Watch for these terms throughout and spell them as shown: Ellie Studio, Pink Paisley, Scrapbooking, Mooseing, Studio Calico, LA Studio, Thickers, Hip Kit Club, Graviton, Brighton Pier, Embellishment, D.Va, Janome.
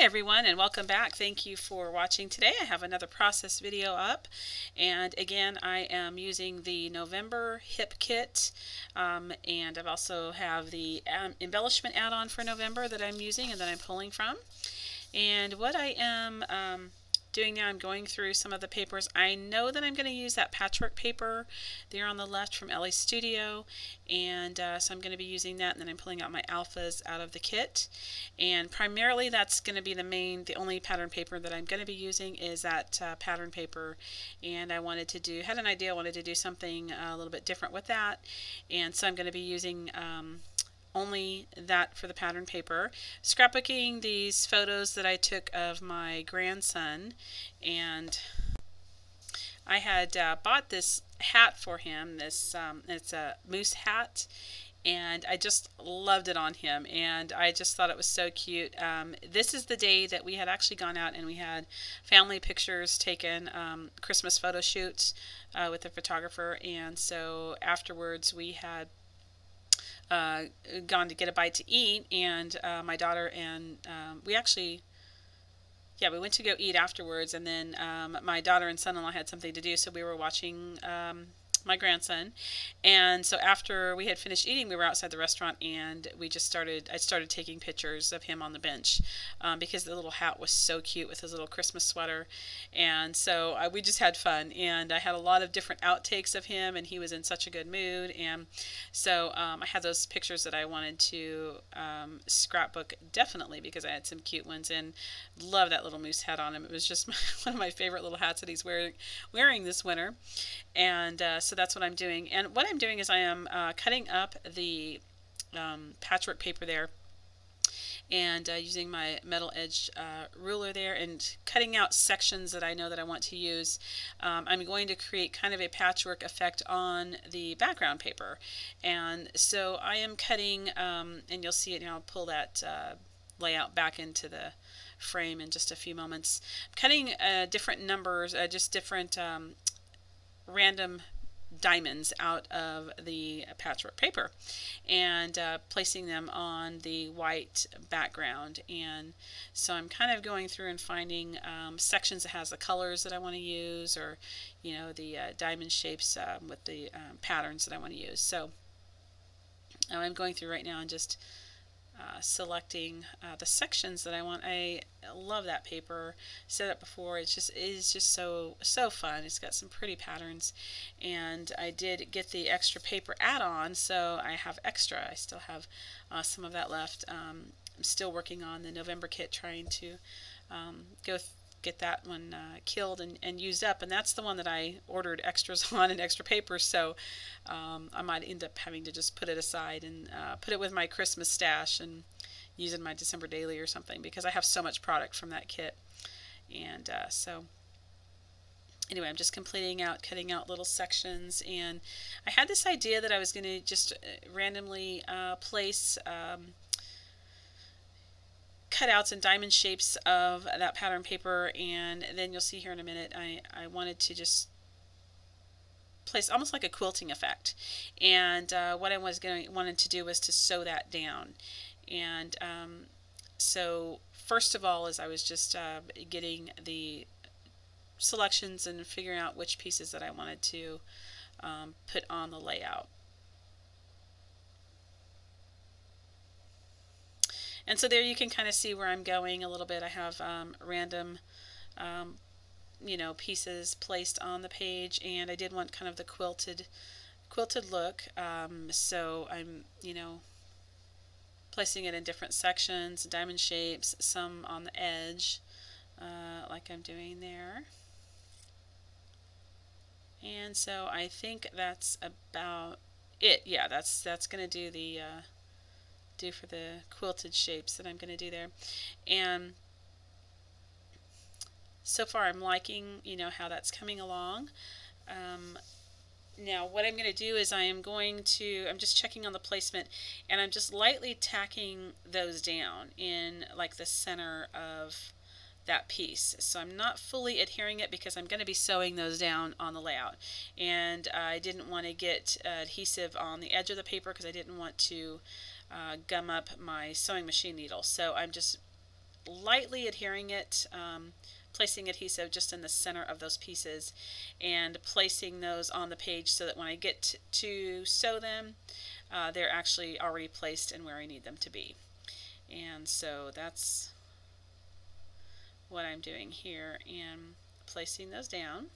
Hi everyone, and welcome back. Thank you for watching. Today I have another process video up, and again I am using the November Hip Kit, and I've also have the embellishment add-on for November that I'm using and that I'm pulling from. And what I am doing now, I'm going through some of the papers. I know that I'm going to use that patchwork paper there on the left from LA Studio, and so I'm going to be using that, and then I'm pulling out my alphas out of the kit. And primarily that's going to be the only pattern paper that I'm going to be using is that pattern paper, and I wanted to do, had an idea I wanted to do something a little bit different with that, and so I'm going to be using only that for the pattern paper, scrapbooking these photos that I took of my grandson. And I had bought this hat for him, this it's a moose hat, and I just loved it on him, and I just thought it was so cute. This is the day that we had actually gone out and we had family pictures taken, Christmas photo shoots with a photographer, and so afterwards we had gone to get a bite to eat, and my daughter and we went to go eat afterwards, and then my daughter and son-in-law had something to do, so we were watching my grandson. And so after we had finished eating, we were outside the restaurant, and we just started, I started taking pictures of him on the bench because the little hat was so cute with his little Christmas sweater. And so we just had fun, and I had a lot of different outtakes of him, and he was in such a good mood. And so I had those pictures that I wanted to scrapbook, definitely, because I had some cute ones, and love that little moose hat on him. It was just one of my favorite little hats that he's wearing this winter. And so that's what I'm doing. And what I'm doing is I am cutting up the patchwork paper there, and using my metal edge ruler there, and cutting out sections that I know that I want to use. I'm going to create kind of a patchwork effect on the background paper, and so I am cutting, and you'll see it now. I'll pull that layout back into the frame in just a few moments. I'm cutting different numbers, just different random diamonds out of the patchwork paper, and placing them on the white background. And so I'm kind of going through and finding sections that has the colors that I want to use, or you know, the diamond shapes with the patterns that I want to use. So I'm going through right now and just selecting the sections that I want. I love that paper. Said it before, it is just so fun. It's got some pretty patterns, and I did get the extra paper add-on, so I have extra. I still have some of that left. I'm still working on the November kit, trying to get that one killed and used up, and that's the one that I ordered extras on and extra paper, so I might end up having to just put it aside and put it with my Christmas stash and use it in my December daily or something, because I have so much product from that kit. And so anyway, I'm just cutting out little sections, and I had this idea that I was going to just randomly place cutouts and diamond shapes of that pattern paper, and then you'll see here in a minute I wanted to just place almost like a quilting effect. And what I was wanted to do was to sew that down. And so first of all is I was just getting the selections and figuring out which pieces that I wanted to put on the layout. And so there you can kind of see where I'm going a little bit. I have random, pieces placed on the page, and I did want kind of the quilted look. So I'm, placing it in different sections, diamond shapes, some on the edge, like I'm doing there. And so I think that's about it. Yeah, that's going to do the do for the quilted shapes that I'm going to do there. And so far I'm liking, how that's coming along. Now what I'm going to do is I'm just checking on the placement, and I'm just lightly tacking those down in like the center of that piece. So I'm not fully adhering it because I'm going to be sewing those down on the layout. And I didn't want to get adhesive on the edge of the paper because I didn't want to gum up my sewing machine needle. So I'm just lightly adhering it, placing adhesive just in the center of those pieces and placing those on the page so that when I get to sew them, they're actually already placed and where I need them to be. And so that's what I'm doing here, and placing those down.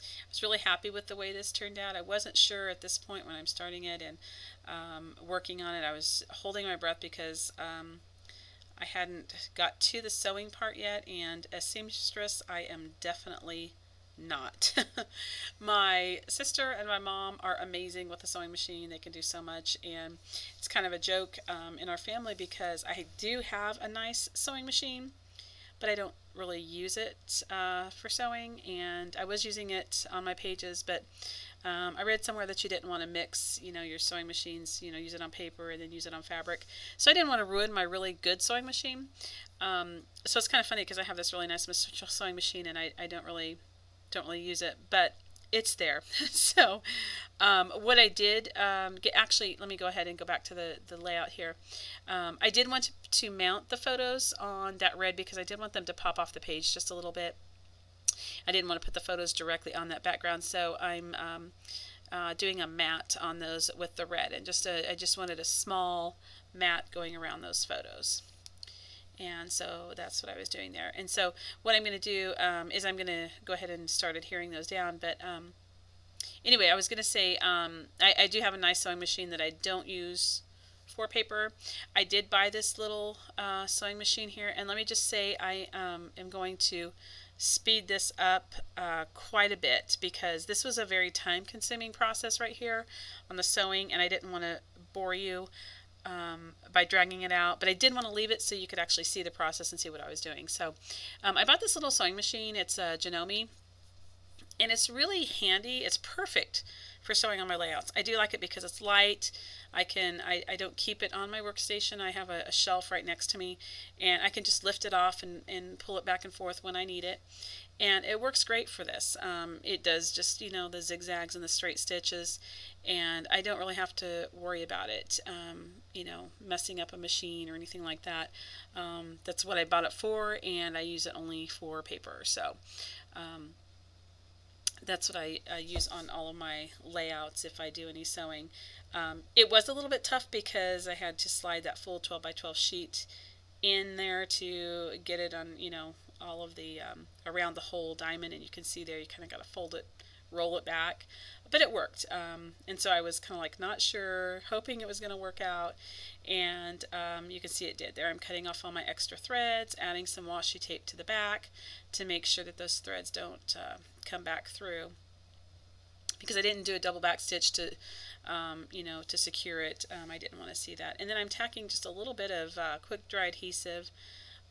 I was really happy with the way this turned out. I wasn't sure at this point when I'm starting it and working on it. I was holding my breath because I hadn't got to the sewing part yet, and a seamstress I am definitely not. My sister and my mom are amazing with the sewing machine. They can do so much, and it's kind of a joke in our family because I do have a nice sewing machine, but I don't really use it for sewing, and I was using it on my pages, but I read somewhere that you didn't want to mix, you know, your sewing machines, you know, use it on paper and then use it on fabric. So I didn't want to ruin my really good sewing machine. So it's kind of funny because I have this really nice sewing machine, and I don't really use it, but it's there. So what I did, actually, let me go ahead and go back to the layout here. I did want to mount the photos on that red because I did want them to pop off the page just a little bit. I didn't want to put the photos directly on that background, so I'm doing a mat on those with the red, and I just wanted a small mat going around those photos. And so that's what I was doing there. And so what I'm going to do is I'm going to go ahead and start adhering those down. But anyway, I was going to say I do have a nice sewing machine that I don't use for paper. I did buy this little sewing machine here. And let me just say I am going to speed this up quite a bit because this was a very time-consuming process right here on the sewing, and I didn't want to bore you by dragging it out, but I did want to leave it so you could actually see the process and see what I was doing. So I bought this little sewing machine. It's a Janome, and it's really handy. It's perfect for sewing on my layouts. I do like it because it's light. I don't keep it on my workstation. I have a shelf right next to me, and I can just lift it off and pull it back and forth when I need it. And it works great for this. It does just, you know, the zigzags and the straight stitches, and I don't really have to worry about it, you know, messing up a machine or anything like that. That's what I bought it for, and I use it only for paper. So that's what I use on all of my layouts if I do any sewing. It was a little bit tough because I had to slide that full 12x12 sheet in there to get it on, you know, all of the around the whole diamond, and you can see there you kind of got to fold it, roll it back, but it worked. And so I was kind of like not sure, hoping it was going to work out, and you can see it did. There I'm cutting off all my extra threads, adding some washi tape to the back to make sure that those threads don't come back through, because I didn't do a double back stitch to you know, to secure it. I didn't want to see that. And then I'm tacking just a little bit of quick dry adhesive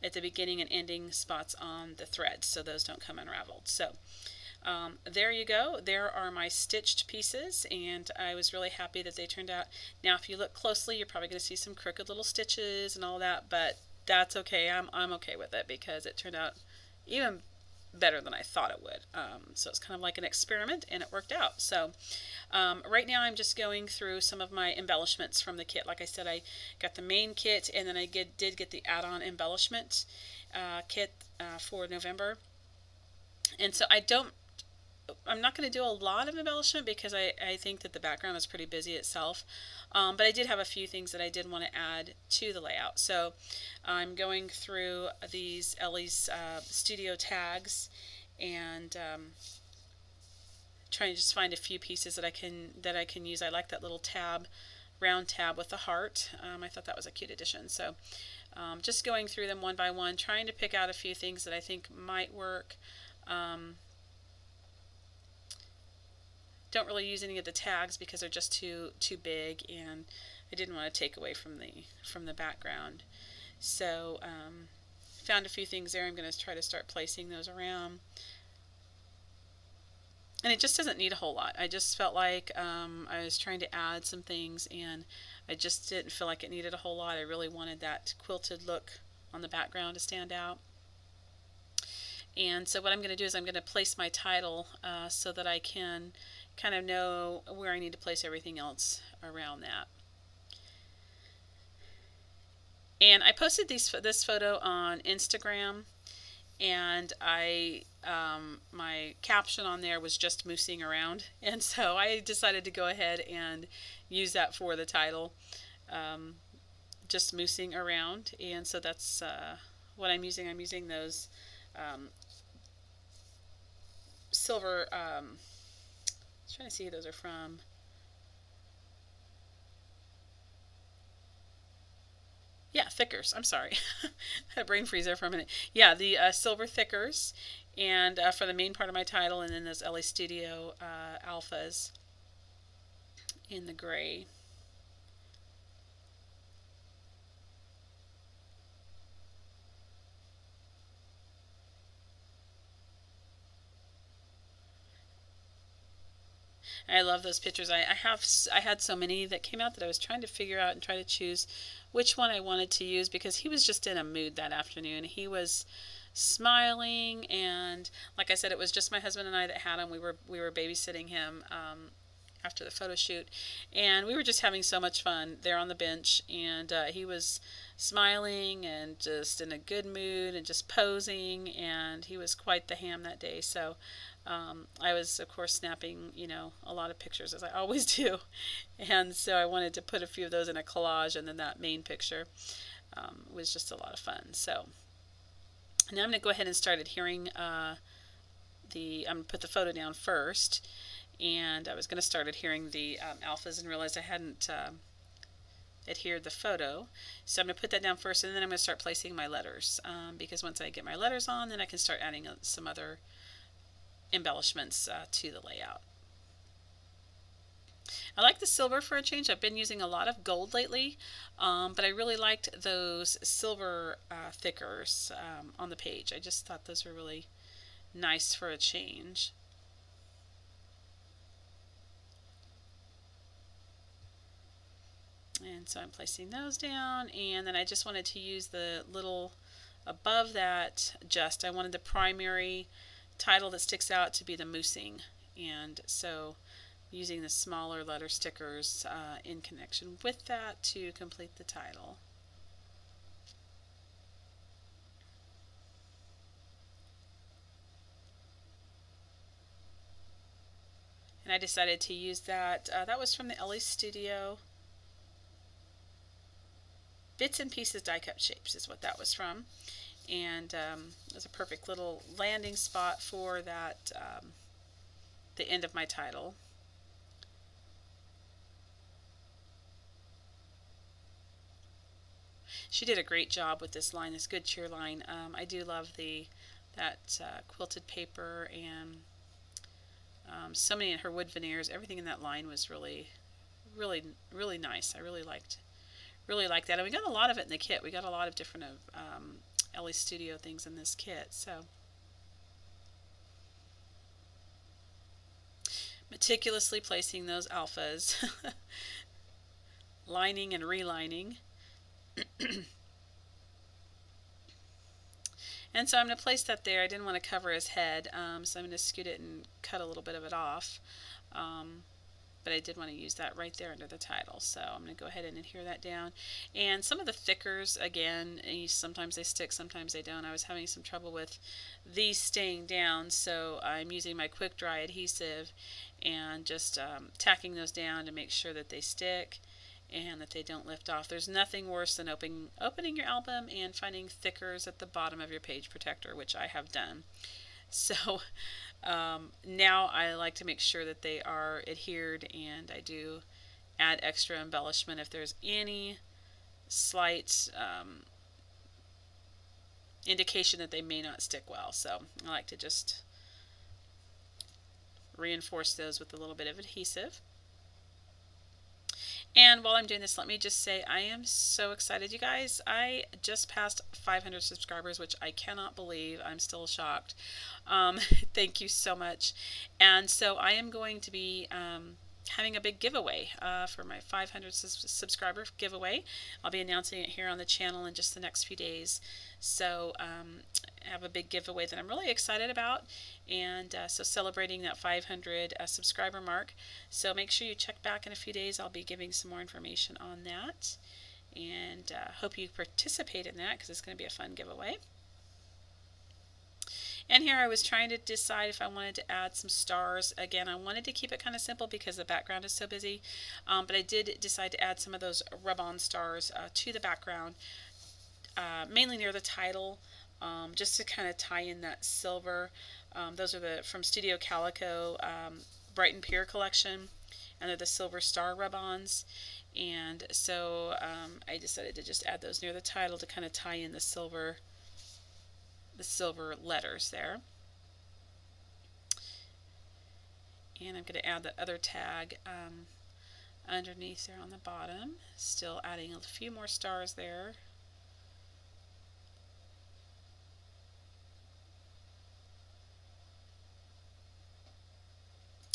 at the beginning and ending spots on the threads so those don't come unraveled. So there you go. There are my stitched pieces, and I was really happy that they turned out. Now if you look closely, you're probably going to see some crooked little stitches and all that, but that's okay. I'm okay with it because it turned out even better than I thought it would. So it's kind of like an experiment, and it worked out. So right now I'm just going through some of my embellishments from the kit. Like I said, I got the main kit, and then I did get the add-on embellishment kit for November. And so I'm not going to do a lot of embellishment because I think that the background is pretty busy itself. But I did have a few things that I did want to add to the layout. So I'm going through these Ellie's Studio tags and trying to just find a few pieces that I can use. I like that little tab, round tab with the heart. I thought that was a cute addition. So just going through them one by one, trying to pick out a few things that I think might work. Don't really use any of the tags because they're just too big, and I didn't want to take away from the background. So found a few things there. I'm going to try to start placing those around, and it just doesn't need a whole lot. I just felt like I was trying to add some things, and I just didn't feel like it needed a whole lot. I really wanted that quilted look on the background to stand out. And so what I'm going to do is I'm going to place my title so that I can kind of know where I need to place everything else around that. And I posted this photo on Instagram, and I my caption on there was just moosing around, and so I decided to go ahead and use that for the title, just moosing around. And so that's what I'm using. I'm using those silver, I was trying to see who those are from. Yeah, Thickers. I'm sorry. Had a brain freeze there for a minute. Yeah, the silver Thickers, and for the main part of my title, and then those LA Studio alphas in the gray. I love those pictures. I had so many that came out that I was trying to figure out and try to choose which one I wanted to use, because he was just in a mood that afternoon. He was smiling, and like I said, it was just my husband and I that had him. We were babysitting him after the photo shoot, and we were just having so much fun there on the bench. And he was smiling and just in a good mood and just posing, and he was quite the ham that day. So I was, of course, snapping, you know, a lot of pictures, as I always do, and so I wanted to put a few of those in a collage, and then that main picture was just a lot of fun. So now I'm going to go ahead and start adhering I'm going to put the photo down first, and I was going to start adhering the alphas and realized I hadn't adhered the photo. So I'm going to put that down first, and then I'm going to start placing my letters, because once I get my letters on, then I can start adding some other embellishments to the layout. I like the silver for a change. I've been using a lot of gold lately, but I really liked those silver Thickers on the page. I just thought those were really nice for a change. And so I'm placing those down, and then I just wanted to use the little above that. Just I wanted the primary title that sticks out to be the moosing, and so using the smaller letter stickers in connection with that to complete the title. And I decided to use that. That was from the Ellie Studio. Bits and Pieces Die Cut Shapes is what that was from. And it was a perfect little landing spot for that, the end of my title. She did a great job with this line, this Good Cheer line. I do love that quilted paper, and so many in her wood veneers. Everything in that line was really, really, really nice. I really liked that. And we got a lot of it in the kit. We got a lot of different LA Studio things in this kit. So meticulously placing those alphas, lining and relining. And so I'm going to place that there. I didn't want to cover his head, so I'm going to scoot it and cut a little bit of it off. But I did want to use that right there under the title. So I'm going to go ahead and adhere that down. And some of the Thickers, again, sometimes they stick, sometimes they don't. I was having some trouble with these staying down, so I'm using my quick dry adhesive and just tacking those down to make sure that they stick and that they don't lift off. There's nothing worse than opening your album and finding Thickers at the bottom of your page protector, which I have done. So now I like to make sure that they are adhered, and I do add extra embellishment if there's any slight indication that they may not stick well. So I like to just reinforce those with a little bit of adhesive. And while I'm doing this, let me just say I am so excited, you guys. I just passed 500 subscribers, which I cannot believe. I'm still shocked. Thank you so much. And so I am going to be having a big giveaway for my 500 subscriber giveaway. I'll be announcing it here on the channel in just the next few days. So I have a big giveaway that I'm really excited about, and so celebrating that 500 subscriber mark. So make sure you check back in a few days. I'll be giving some more information on that. and hope you participate in that because it's going to be a fun giveaway. And here I was trying to decide if I wanted to add some stars. Again, I wanted to keep it kind of simple because the background is so busy, but I did decide to add some of those rub-on stars to the background, mainly near the title, just to kind of tie in that silver. Those are from Studio Calico Brighton Pier collection, and they're the silver star rub-ons. And so I decided to just add those near the title to kind of tie in the silver. The silver letters there. And I'm going to add the other tag underneath there on the bottom, still adding a few more stars there.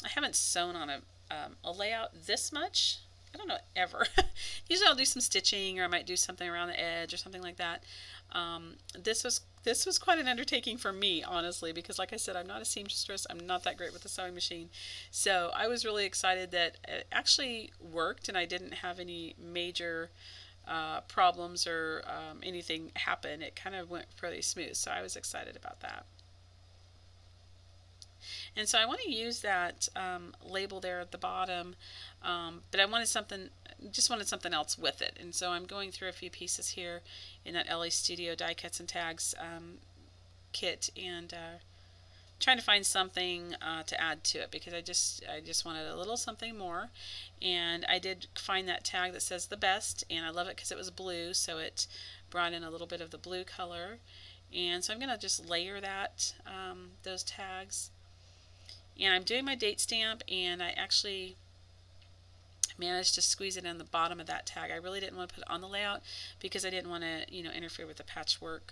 I haven't sewn on a layout this much, I don't know, ever. Usually I'll do some stitching, or I might do something around the edge or something like that. This was quite an undertaking for me, honestly, because like I said, I'm not a seamstress. I'm not that great with the sewing machine. So I was really excited that it actually worked and I didn't have any major problems or anything happen. It kind of went pretty smooth. So I was excited about that. And so I want to use that label there at the bottom, but I wanted something, just wanted something else with it. And so I'm going through a few pieces here in that LA Studio die cuts and tags kit, and trying to find something to add to it, because I just wanted a little something more. And I did find that tag that says the best, and I love it because it was blue, so it brought in a little bit of the blue color. And so I'm going to just layer that those tags. And I'm doing my date stamp, and I actually managed to squeeze it in the bottom of that tag. I really didn't want to put it on the layout because I didn't want to, you know, interfere with the patchwork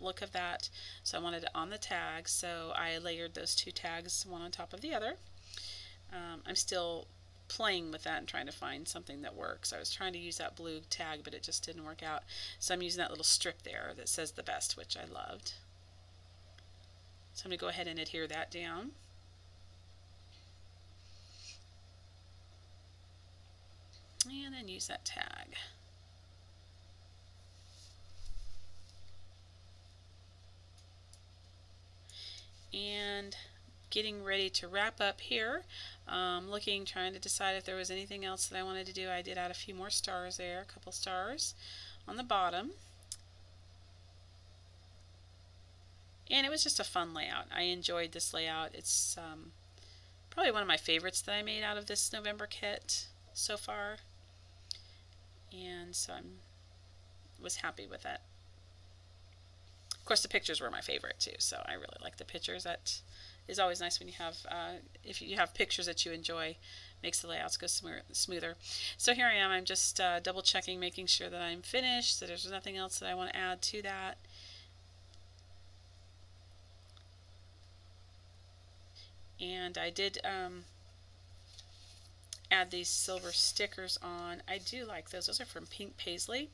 look of that. So I wanted it on the tag, so I layered those two tags, one on top of the other. I'm still playing with that and trying to find something that works. I was trying to use that blue tag, but it just didn't work out. So I'm using that little strip there that says the best, which I loved. So I'm going to go ahead and adhere that down. And then use that tag. And getting ready to wrap up here. Trying to decide if there was anything else that I wanted to do. I did add a few more stars there, a couple stars on the bottom. And it was just a fun layout. I enjoyed this layout. It's probably one of my favorites that I made out of this November kit so far. And so I was happy with that. Of course, the pictures were my favorite too, so I really like the pictures. That is always nice when you have, if you have pictures that you enjoy, makes the layouts go smoother. So here I am, I'm just double checking, making sure that I'm finished, that there's nothing else that I want to add to that. And I did add these silver stickers on. I do like those. Those are from Pink Paisley,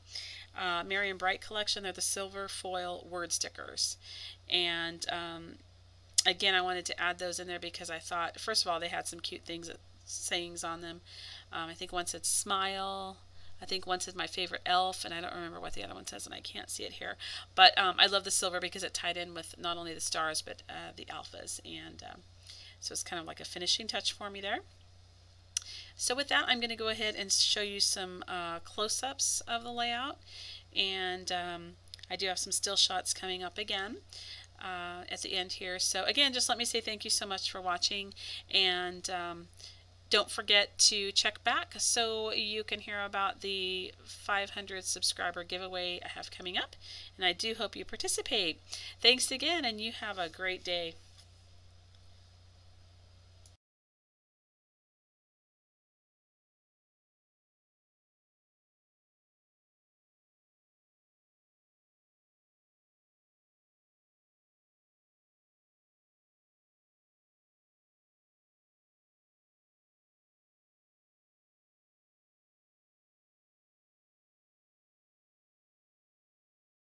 Merry and Bright collection. They're the silver foil word stickers. And again, I wanted to add those in there because I thought, first of all, they had some cute things, sayings on them. I think one said smile. I think one said my favorite elf, and I don't remember what the other one says, and I can't see it here. But I love the silver because it tied in with not only the stars, but the alphas. And so it's kind of like a finishing touch for me there. So with that, I'm going to go ahead and show you some close-ups of the layout, and I do have some still shots coming up again at the end here. So again, just let me say thank you so much for watching, and don't forget to check back so you can hear about the 500 subscriber giveaway I have coming up, and I do hope you participate. Thanks again, and you have a great day.